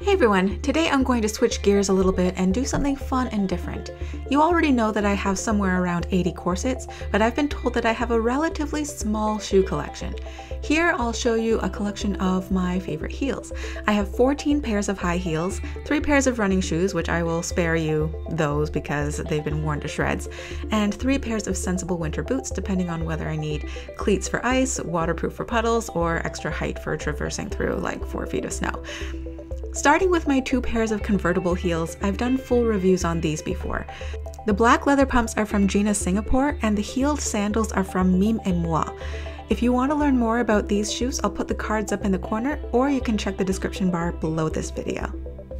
Hey everyone, today I'm going to switch gears a little bit and do something fun and different. You already know that I have somewhere around 80 corsets, but I've been told that I have a relatively small shoe collection. Here I'll show you a collection of my favorite heels. I have 14 pairs of high heels, 3 pairs of running shoes, which I will spare you those because they've been worn to shreds, and 3 pairs of sensible winter boots depending on whether I need cleats for ice, waterproof for puddles, or extra height for traversing through like 4 feet of snow. Starting with my 2 pairs of convertible heels, I've done full reviews on these before. The black leather pumps are from Gena Singapore and the heeled sandals are from Mime et Moi. If you want to learn more about these shoes, I'll put the cards up in the corner or you can check the description bar below this video.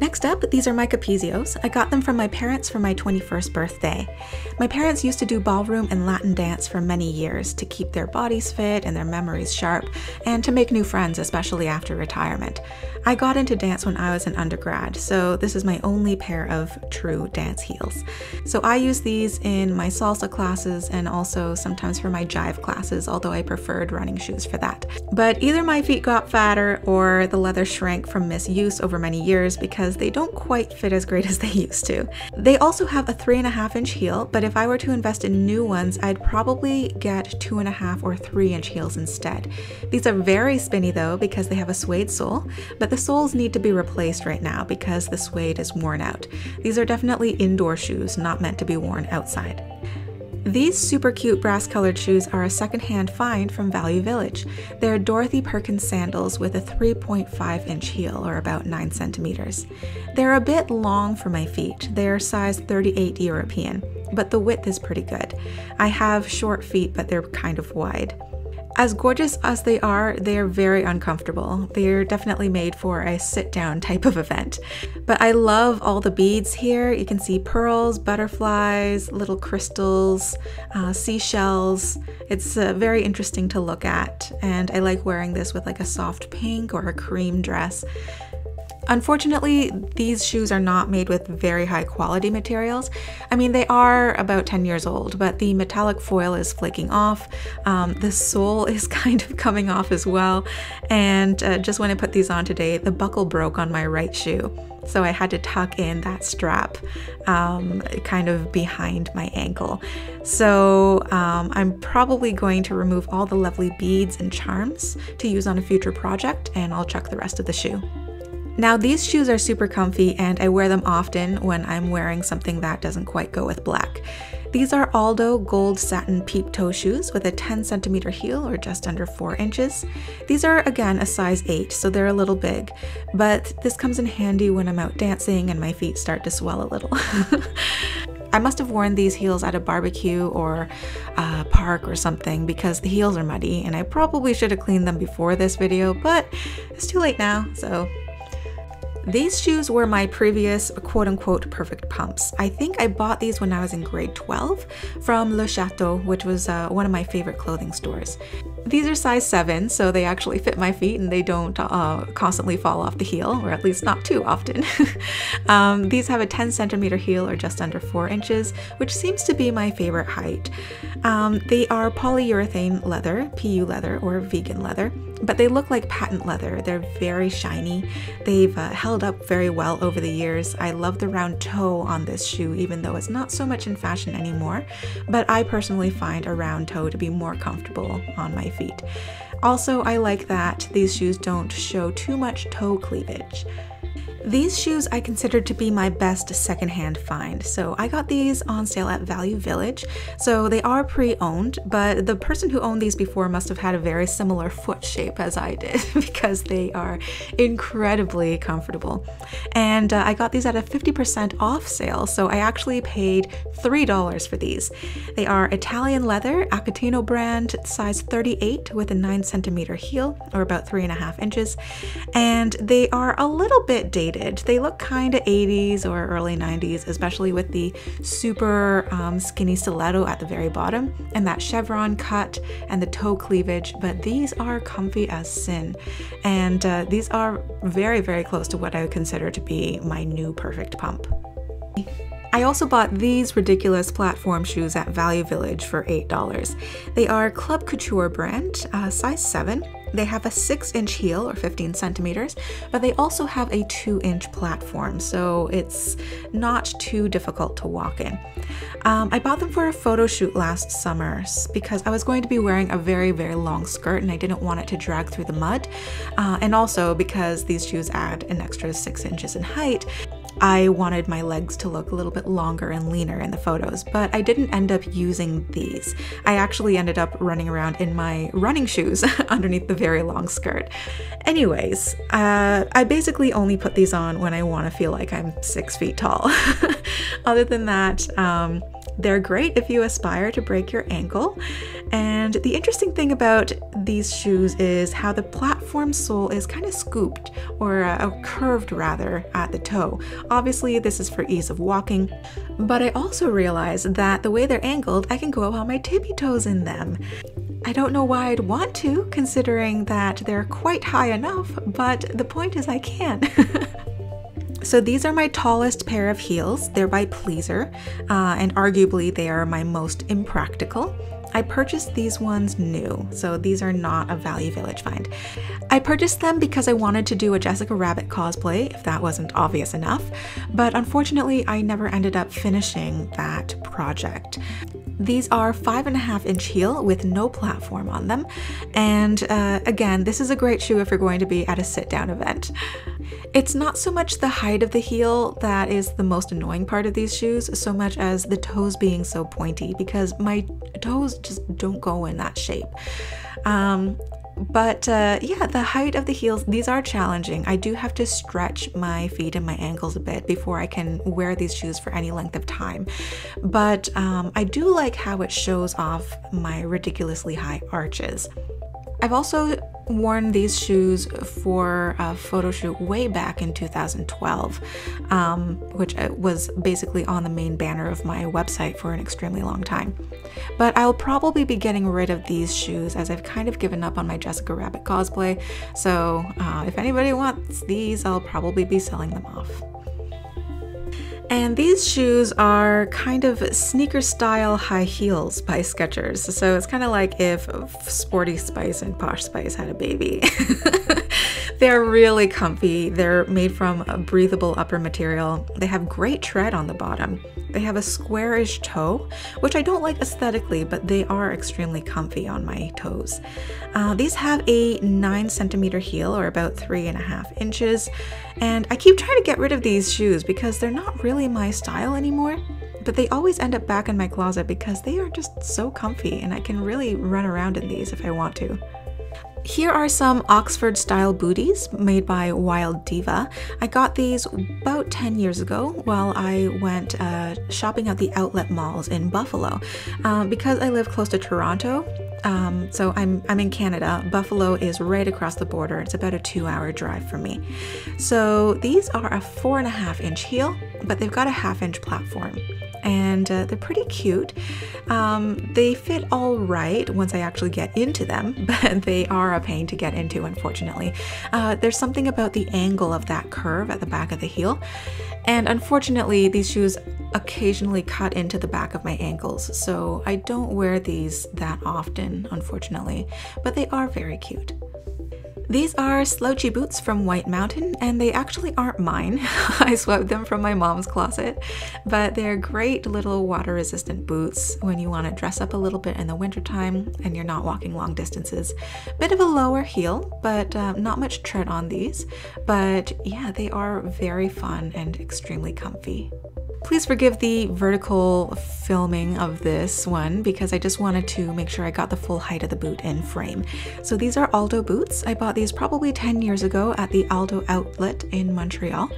Next up, these are my Capezios. I got them from my parents for my 21st birthday. My parents used to do ballroom and Latin dance for many years to keep their bodies fit and their memories sharp, and to make new friends, especially after retirement. I got into dance when I was an undergrad, so this is my only pair of true dance heels. So I use these in my salsa classes and also sometimes for my jive classes, although I preferred running shoes for that. But either my feet got fatter or the leather shrank from misuse over many years because they don't quite fit as great as they used to. They also have a 3.5-inch heel, but if I were to invest in new ones, I'd probably get 2.5 or 3-inch heels instead. These are very spinny though because they have a suede sole, but the soles need to be replaced right now because the suede is worn out. These are definitely indoor shoes, not meant to be worn outside. These super cute brass colored shoes are a secondhand find from Value Village. They're Dorothy Perkins sandals with a 3.5-inch heel, or about 9 centimeters. They're a bit long for my feet. They're size 38 European, but the width is pretty good. I have short feet, but they're kind of wide. As gorgeous as they are very uncomfortable. They're definitely made for a sit-down type of event. But I love all the beads here. You can see pearls, butterflies, little crystals, seashells. It's very interesting to look at, and I like wearing this with like a soft pink or a cream dress. Unfortunately, these shoes are not made with very high quality materials. I mean, they are about 10 years old, but the metallic foil is flaking off. The sole is kind of coming off as well. And just when I put these on today, the buckle broke on my right shoe. So I had to tuck in that strap kind of behind my ankle. So I'm probably going to remove all the lovely beads and charms to use on a future project, and I'll chuck the rest of the shoe. Now these shoes are super comfy and I wear them often when I'm wearing something that doesn't quite go with black. These are Aldo gold satin peep toe shoes with a 10 centimeter heel, or just under 4 inches. These are again a size 8, so they're a little big, but this comes in handy when I'm out dancing and my feet start to swell a little. I must have worn these heels at a barbecue or a park or something because the heels are muddy and I probably should have cleaned them before this video, but it's too late now, so. These shoes were my previous quote-unquote perfect pumps. I think I bought these when I was in grade 12 from Le Chateau, which was one of my favorite clothing stores. These are size 7, so they actually fit my feet and they don't constantly fall off the heel, or at least not too often. These have a 10 centimeter heel, or just under 4 inches, which seems to be my favorite height. They are polyurethane leather, PU leather, or vegan leather, but they look like patent leather. They're very shiny. They've held up very well over the years. I love the round toe on this shoe, even though it's not so much in fashion anymore, but I personally find a round toe to be more comfortable on my feet. Also, I like that these shoes don't show too much toe cleavage. These shoes I considered to be my best secondhand find, so I got these on sale at Value Village, so they are pre-owned, but the person who owned these before must have had a very similar foot shape as I did because they are incredibly comfortable. And I got these at a 50% off sale, so I actually paid $3 for these. They are Italian leather, Acatino brand, size 38 with a 9 centimeter heel, or about 3.5 inches, and they are a little bit dated. They look kind of 80s or early 90s, especially with the super skinny stiletto at the very bottom and that chevron cut and the toe cleavage, but these are comfy as sin. And these are very, very close to what I would consider to be my new perfect pump. I also bought these ridiculous platform shoes at Value Village for $8. They are Club Couture brand, size 7. They have a 6-inch heel or 15 centimeters, but they also have a 2-inch platform, so it's not too difficult to walk in. I bought them for a photo shoot last summer because I was going to be wearing a very, very long skirt and I didn't want it to drag through the mud. And also because these shoes add an extra 6 inches in height, I wanted my legs to look a little bit longer and leaner in the photos, but I didn't end up using these. I actually ended up running around in my running shoes underneath the very long skirt. Anyways, I basically only put these on when I want to feel like I'm 6 feet tall. Other than that, they're great if you aspire to break your ankle. And the interesting thing about these shoes is how the platform sole is kind of scooped, or curved rather, at the toe. Obviously, this is for ease of walking, but I also realized that the way they're angled, I can go about my tippy toes in them. I don't know why I'd want to, considering that they're quite high enough, but the point is I can. So these are my tallest pair of heels. They're by Pleaser, and arguably they are my most impractical. I purchased these ones new, so these are not a Value Village find. I purchased them because I wanted to do a Jessica Rabbit cosplay, if that wasn't obvious enough, but unfortunately I never ended up finishing that project. These are 5.5-inch heel with no platform on them, and again, this is a great shoe if you're going to be at a sit-down event. It's not so much the height of the heel that is the most annoying part of these shoes, so much as the toes being so pointy, because my toes just don't go in that shape. Yeah, the height of the heels, these are challenging. I do have to stretch my feet and my ankles a bit before I can wear these shoes for any length of time. But I do like how it shows off my ridiculously high arches. I've also worn these shoes for a photo shoot way back in 2012, which was basically on the main banner of my website for an extremely long time. But I'll probably be getting rid of these shoes as I've kind of given up on my Jessica Rabbit cosplay, so if anybody wants these, I'll probably be selling them off. And these shoes are kind of sneaker style high heels by Skechers. So it's kind of like if Sporty Spice and Posh Spice had a baby. They're really comfy. They're made from a breathable upper material. They have great tread on the bottom. They have a squarish toe, which I don't like aesthetically, but they are extremely comfy on my toes. These have a 9-centimeter heel, or about 3.5 inches. And I keep trying to get rid of these shoes because they're not really my style anymore, but they always end up back in my closet because they are just so comfy and I can really run around in these if I want to. Here are some Oxford style booties made by Wild Diva. I got these about 10 years ago while I went shopping at the outlet malls in Buffalo. Because I live close to Toronto, so I'm in Canada. Buffalo is right across the border. It's about a 2-hour drive for me. So these are a 4.5-inch heel, but they've got a 1/2-inch platform. And they're pretty cute. They fit all right once I actually get into them, but they are a pain to get into, unfortunately. There's something about the angle of that curve at the back of the heel. And unfortunately, these shoes occasionally cut into the back of my ankles, so I don't wear these that often, unfortunately, but they are very cute. These are slouchy boots from White Mountain, and they actually aren't mine. I swept them from my mom's closet, but they're great little water-resistant boots when you want to dress up a little bit in the wintertime and you're not walking long distances. Bit of a lower heel, but not much tread on these. But yeah, they are very fun and extremely comfy. Please forgive the vertical filming of this one because I just wanted to make sure I got the full height of the boot in frame. So these are Aldo boots. I bought these probably 10 years ago at the Aldo outlet in Montreal,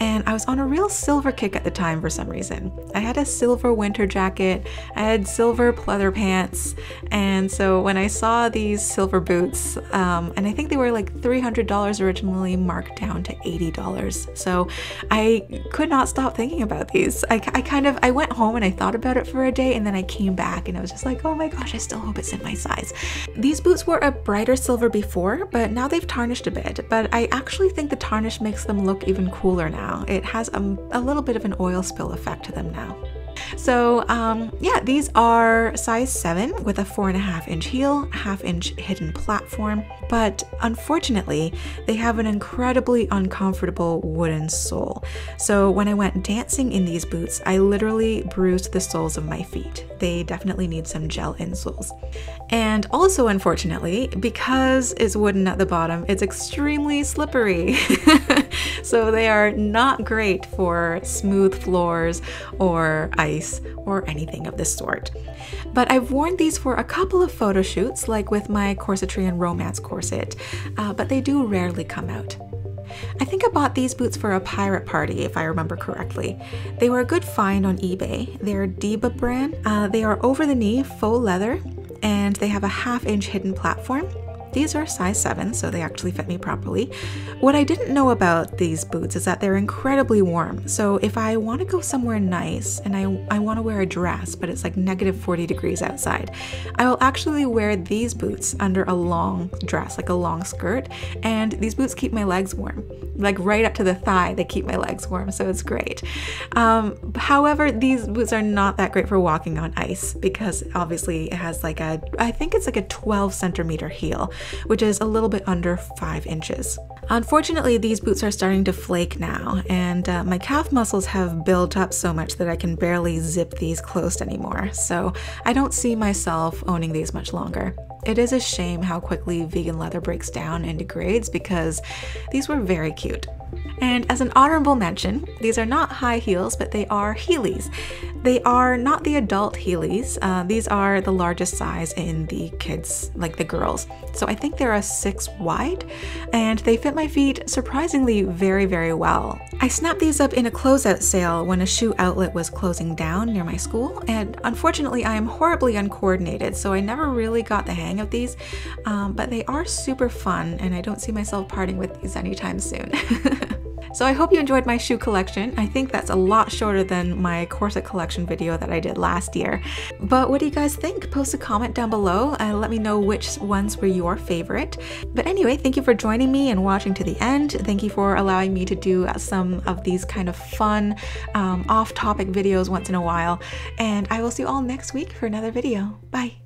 and I was on a real silver kick at the time for some reason. I had a silver winter jacket, I had silver pleather pants, and so when I saw these silver boots, and I think they were like $300 originally, marked down to $80, so I could not stop thinking about these. I went home and I thought about it for a day, and then I came back and I was just like, oh my gosh, I still hope it's in my size. These boots were a brighter silver before, but now they've tarnished a bit, but I actually think the tarnish makes them look even cooler now. It has a little bit of an oil spill effect to them now. So yeah, these are size 7 with a 4.5 inch heel, half-inch hidden platform, but unfortunately they have an incredibly uncomfortable wooden sole. So when I went dancing in these boots, I literally bruised the soles of my feet. They definitely need some gel insoles. And also unfortunately, because it's wooden at the bottom, it's extremely slippery. So they are not great for smooth floors or ice or anything of this sort. But I've worn these for a couple of photo shoots, like with my corsetry and romance corset, but they do rarely come out. I think I bought these boots for a pirate party, if I remember correctly. They were a good find on eBay. They're Diba brand. They are over the knee faux leather, and they have a 1/2 inch hidden platform. These are size 7, so they actually fit me properly. What I didn't know about these boots is that they're incredibly warm. So if I want to go somewhere nice and I want to wear a dress, but it's like -40 degrees outside, I will actually wear these boots under a long dress, like a long skirt. And these boots keep my legs warm, like right up to the thigh. They keep my legs warm, so it's great. However, these boots are not that great for walking on ice because obviously it has like a, I think it's like a 12-centimeter heel, which is a little bit under 5 inches. Unfortunately, these boots are starting to flake now, and my calf muscles have built up so much that I can barely zip these closed anymore, so I don't see myself owning these much longer. It is a shame how quickly vegan leather breaks down and degrades because these were very cute. And as an honorable mention, these are not high heels, but they are Heelys. They are not the adult Heelys. These are the largest size in the kids, like the girls. So I think they're a 6 wide, and they fit my feet surprisingly very, very well. I snapped these up in a closeout sale when a shoe outlet was closing down near my school, and unfortunately I am horribly uncoordinated, so I never really got the hang of these, but they are super fun, and I don't see myself parting with these anytime soon. So I hope you enjoyed my shoe collection. I think that's a lot shorter than my corset collection video that I did last year. But what do you guys think? Post a comment down below and let me know which ones were your favorite. But anyway, thank you for joining me and watching to the end. Thank you for allowing me to do some of these kind of fun off-topic videos once in a while. And I will see you all next week for another video. Bye!